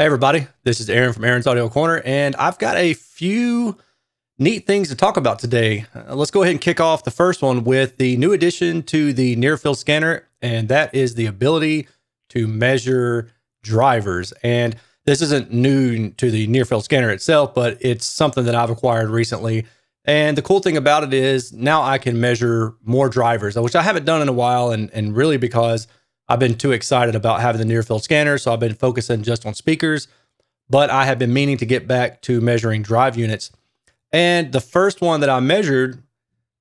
Hey everybody, this is Erin from Erin's Audio Corner, and I've got a few neat things to talk about today. Let's go ahead and kick off the first one with the new addition to the near field scanner, and that is the ability to measure drivers. And this isn't new to the near field scanner itself, but it's something that I've acquired recently. And the cool thing about it is now I can measure more drivers, which I haven't done in a while, and really because I've been too excited about having the near field scanner, so I've been focusing just on speakers, but I have been meaning to get back to measuring drive units. And the first one that I measured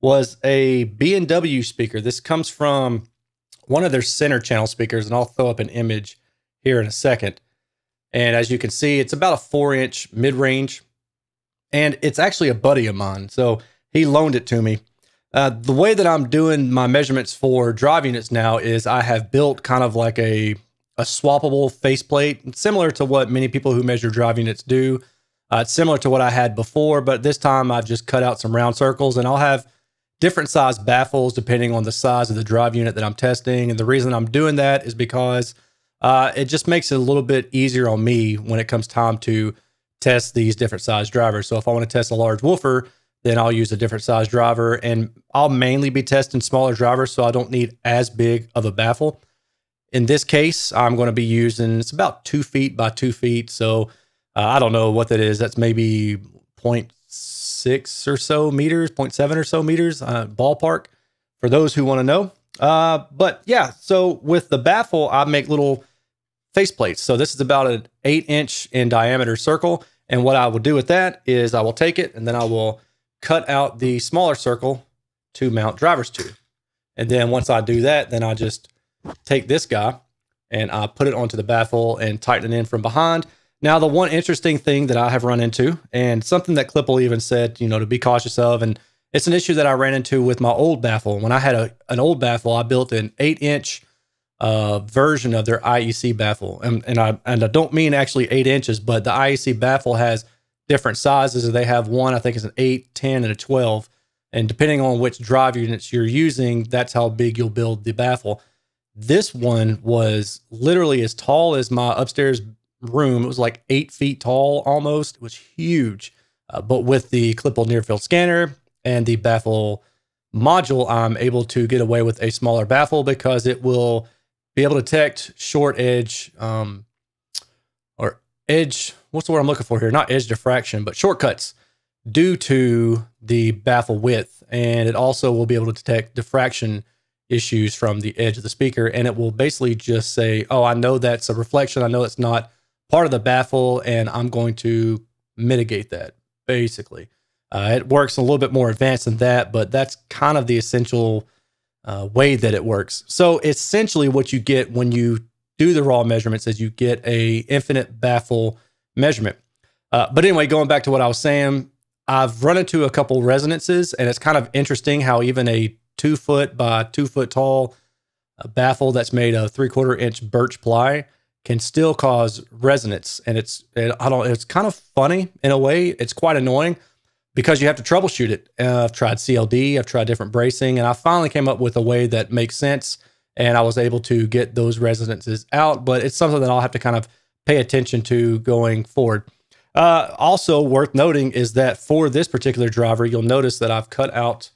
was a B&W speaker. This comes from one of their center channel speakers, and I'll throw up an image here in a second. And as you can see, it's about a 4-inch mid-range, and it's actually a buddy of mine, so he loaned it to me. The way that I'm doing my measurements for drive units now is I have built kind of like a swappable faceplate, similar to what many people who measure drive units do. It's similar to what I had before, but this time I've just cut out some round circles, and I'll have different size baffles depending on the size of the drive unit that I'm testing. And the reason I'm doing that is because it just makes it a little bit easier on me when it comes time to test these different size drivers. So if I want to test a large woofer, then I'll use a different size driver, and I'll mainly be testing smaller drivers, so I don't need as big of a baffle. In this case, I'm going to be using, it's about 2 feet by 2 feet. So I don't know what that is. That's maybe 0.6 or so meters, 0.7 or so meters, ballpark, for those who want to know. But yeah, so with the baffle, I make little faceplates. So this is about an 8-inch in diameter circle. And what I will do with that is I will take it, and then I will cut out the smaller circle to mount drivers to. And then once I do that, then I just take this guy and I put it onto the baffle and tighten it in from behind. Now, the one interesting thing that I have run into, and something that Klippel even said, you know, to be cautious of, and it's an issue that I ran into with my old baffle. When I had an old baffle, I built an 8-inch version of their IEC baffle. And I don't mean actually 8 inches, but the IEC baffle has different sizes. They have one, I think it's an 8, 10, and a 12. And depending on which drive units you're using, that's how big you'll build the baffle. This one was literally as tall as my upstairs room. It was like 8 feet tall almost. It was huge. But with the Klippel Near Field Scanner and the baffle module, I'm able to get away with a smaller baffle because it will be able to detect short edge edge, what's the word I'm looking for here? Not edge diffraction, but shortcuts due to the baffle width. And it also will be able to detect diffraction issues from the edge of the speaker. And it will basically just say, oh, I know that's a reflection. I know it's not part of the baffle, and I'm going to mitigate that, basically. It works a little bit more advanced than that, but that's kind of the essential way that it works. So essentially what you get when you do the raw measurements as you get a infinite baffle measurement. But anyway, going back to what I was saying, I've run into a couple resonances, and it's kind of interesting how even a 2-foot by 2-foot tall baffle that's made of 3/4-inch birch ply can still cause resonance. And it's kind of funny in a way. It's quite annoying because you have to troubleshoot it. I've tried CLD, I've tried different bracing, and I finally came up with a way that makes sense. And I was able to get those resonances out, but it's something that I'll have to kind of pay attention to going forward. Also worth noting is that for this particular driver, you'll notice that I've cut out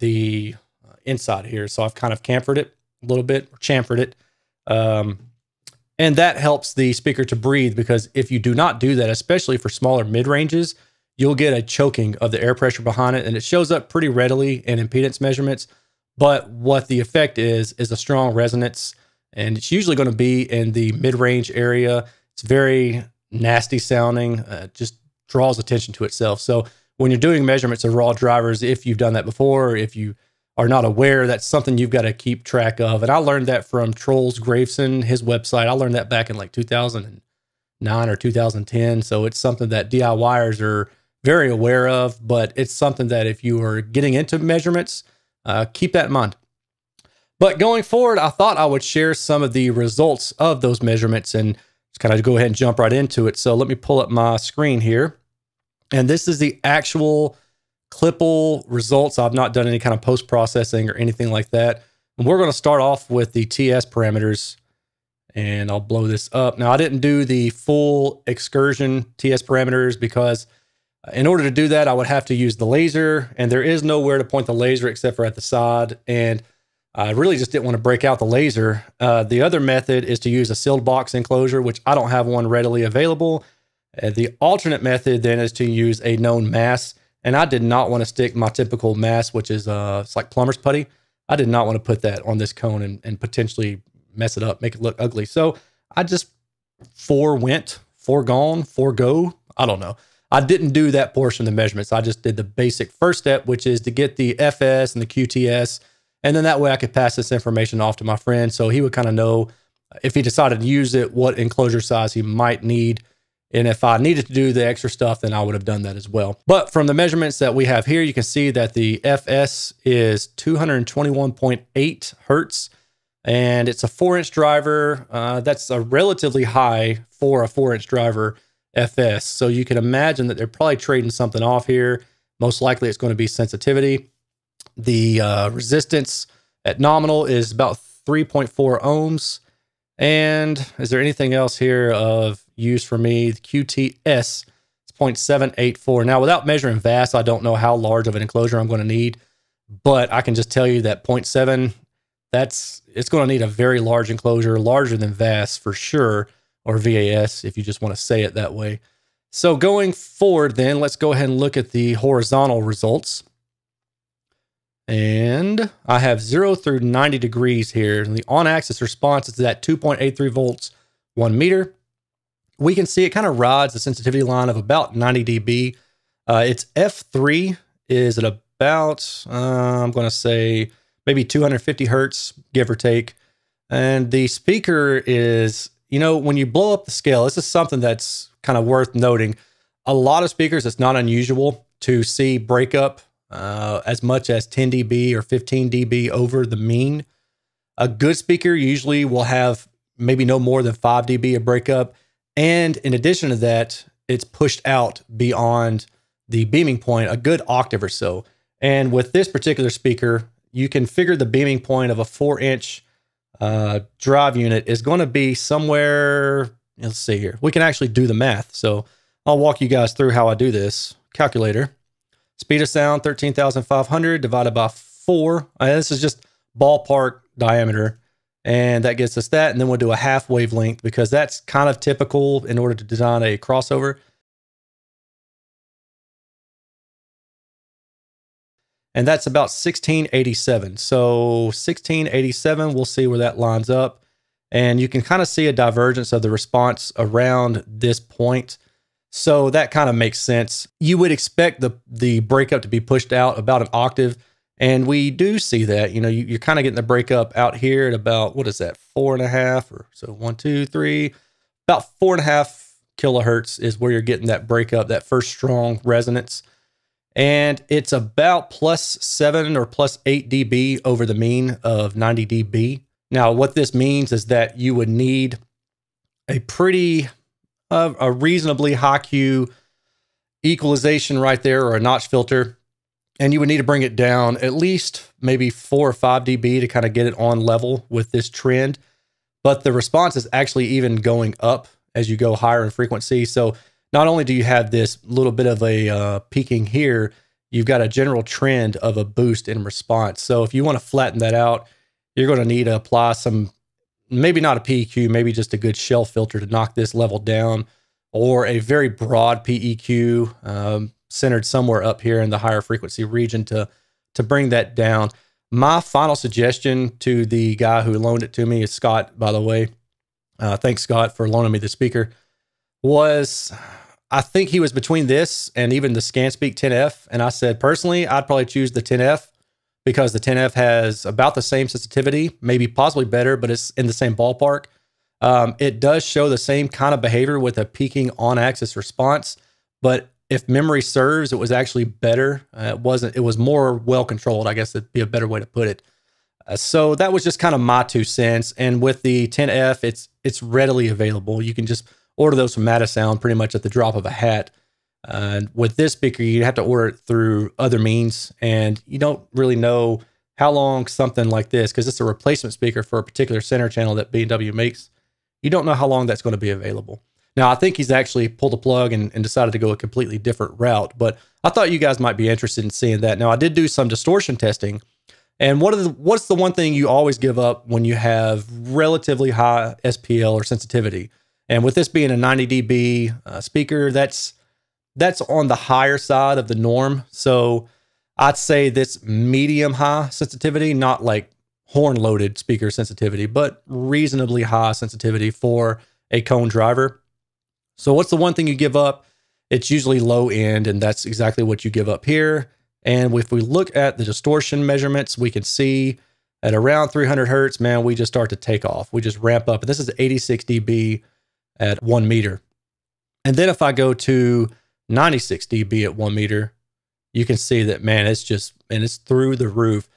the inside here. So I've kind of chamfered it a little bit, and that helps the speaker to breathe, because if you do not do that, especially for smaller mid-ranges, you'll get a choking of the air pressure behind it, and it shows up pretty readily in impedance measurements. But what the effect is a strong resonance, and it's usually going to be in the mid-range area. It's very nasty sounding, just draws attention to itself. So when you're doing measurements of raw drivers, if you've done that before, or if you are not aware, that's something you've got to keep track of. And I learned that from Troels Gravesen, his website. I learned that back in like 2009 or 2010. So it's something that DIYers are very aware of, but it's something that if you are getting into measurements, keep that in mind. But going forward, I thought I would share some of the results of those measurements and just kind of go ahead and jump right into it. So let me pull up my screen here. And this is the actual Klippel results. I've not done any kind of post-processing or anything like that. And we're going to start off with the TS parameters. and I'll blow this up. Now, I didn't do the full excursion TS parameters because in order to do that, I would have to use the laser, and there is nowhere to point the laser except for at the side, and I really just didn't want to break out the laser. The other method is to use a sealed box enclosure, which I don't have one readily available. The alternate method then is to use a known mass, and I did not want to stick my typical mass, which is it's like plumber's putty. I did not want to put that on this cone and potentially mess it up, make it look ugly. So I just forego. I don't know. I didn't do that portion of the measurements. I just did the basic first step, which is to get the FS and the QTS. And then that way I could pass this information off to my friend. So he would kind of know if he decided to use it, what enclosure size he might need. And if I needed to do the extra stuff, then I would have done that as well. But from the measurements that we have here, you can see that the FS is 221.8 Hertz. And it's a 4-inch driver. That's a relatively high for a 4-inch driver FS. So you can imagine that they're probably trading something off here. Most likely it's going to be sensitivity. The resistance at nominal is about 3.4 ohms. And is there anything else here of use for me? The QTS is 0.784. Now, without measuring VAST, I don't know how large of an enclosure I'm going to need, but I can just tell you that 0.7, it's going to need a very large enclosure, larger than VAST for sure, or VAS if you just want to say it that way. So going forward then, let's go ahead and look at the horizontal results. And I have 0 through 90 degrees here. And the on-axis response is at 2.83 volts, 1 meter. We can see it kind of rides the sensitivity line of about 90 dB. Its F3 is at about, I'm going to say, maybe 250 hertz, give or take. And the speaker is, you know, when you blow up the scale, this is something that's kind of worth noting. A lot of speakers, it's not unusual to see breakup as much as 10 dB or 15 dB over the mean. A good speaker usually will have maybe no more than 5 dB of breakup. And in addition to that, it's pushed out beyond the beaming point a good octave or so. And with this particular speaker, you can figure the beaming point of a 4-inch drive unit is going to be somewhere, let's see here. We can actually do the math. So I'll walk you guys through how I do this. Calculator. Speed of sound, 13,500 divided by 4. This is just ballpark diameter. And that gets us that. And then we'll do a half wavelength because that's kind of typical in order to design a crossover. And that's about 1687. So 1687, we'll see where that lines up. And you can kind of see a divergence of the response around this point. So that kind of makes sense. You would expect the breakup to be pushed out about an octave. And we do see that, you know, you're kind of getting the breakup out here at about, what is that? 4.5 or so 1, 2, 3, about 4.5 kilohertz is where you're getting that breakup, that first strong resonance. And it's about +7 or +8 dB over the mean of 90 dB. Now, what this means is that you would need a pretty, a reasonably high Q equalization right there or a notch filter. And you would need to bring it down at least maybe 4 or 5 dB to kind of get it on level with this trend. But the response is actually even going up as you go higher in frequency. So not only do you have this little bit of a peaking here, you've got a general trend of a boost in response. So if you want to flatten that out, you're going to need to apply some, maybe not a PEQ, maybe just a good shell filter to knock this level down, or a very broad PEQ centered somewhere up here in the higher frequency region to bring that down. My final suggestion to the guy who loaned it to me is Scott, by the way. Thanks, Scott, for loaning me the speaker. Was I think he was between this and even the ScanSpeak 10F. And I said, personally, I'd probably choose the 10F because the 10F has about the same sensitivity, maybe possibly better, but it's in the same ballpark. It does show the same kind of behavior with a peaking on-axis response. But if memory serves, it was actually better. It was more well-controlled, I guess it'd be a better way to put it. So that was just kind of my 2 cents. And with the 10F, it's readily available. You can just order those from Madisound pretty much at the drop of a hat. And with this speaker, you have to order it through other means, and you don't really know how long something like this, because it's a replacement speaker for a particular center channel that B&W makes. You don't know how long that's going to be available. Now, I think he's actually pulled the plug and decided to go a completely different route, but I thought you guys might be interested in seeing that. Now, I did do some distortion testing, and what's the one thing you always give up when you have relatively high SPL or sensitivity? And with this being a 90 dB speaker, that's on the higher side of the norm. So I'd say this medium high sensitivity, not like horn loaded speaker sensitivity, but reasonably high sensitivity for a cone driver. So what's the one thing you give up? It's usually low end, and that's exactly what you give up here. And if we look at the distortion measurements, we can see at around 300 Hertz, man, we just start to take off. We just ramp up. And this is 86 dB at 1 meter. And then if I go to 96 dB at 1 meter, you can see that, man, it's just, and it's through the roof.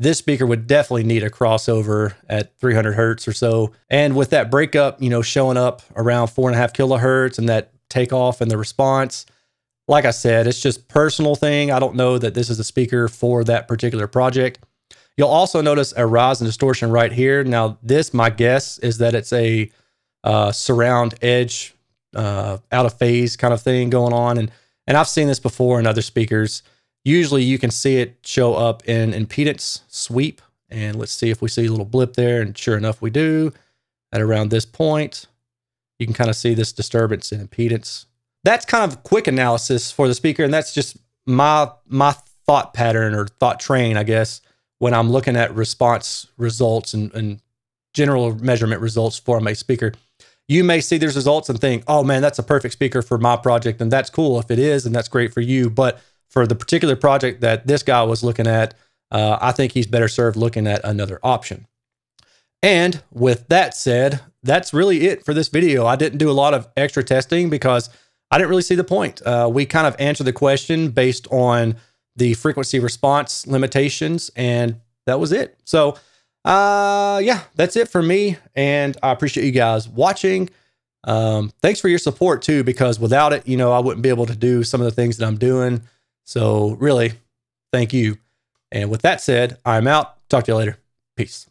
This speaker would definitely need a crossover at 300 Hertz or so. And with that breakup, you know, showing up around 4.5 kilohertz and that takeoff and the response, like I said, it's just personal thing. I don't know that this is a speaker for that particular project. You'll also notice a rise in distortion right here. Now this, my guess is that it's a surround edge, out of phase kind of thing going on. And I've seen this before in other speakers. Usually you can see it show up in impedance sweep. And let's see if we see a little blip there. And sure enough, we do. At around this point, you can kind of see this disturbance in impedance. That's kind of quick analysis for the speaker. And that's just my thought pattern or thought train, I guess, when I'm looking at response results and general measurement results for my speaker. You may see these results and think, oh man, that's a perfect speaker for my project. And that's cool if it is, and that's great for you. But for the particular project that this guy was looking at, I think he's better served looking at another option. And with that said, that's really it for this video. I didn't do a lot of extra testing because I didn't really see the point. We kind of answered the question based on the frequency response limitations, and that was it. So yeah, that's it for me, and I appreciate you guys watching. Thanks for your support too, because without it, you know, I wouldn't be able to do some of the things that I'm doing. So really, thank you. And with that said, I'm out. Talk to you later. Peace.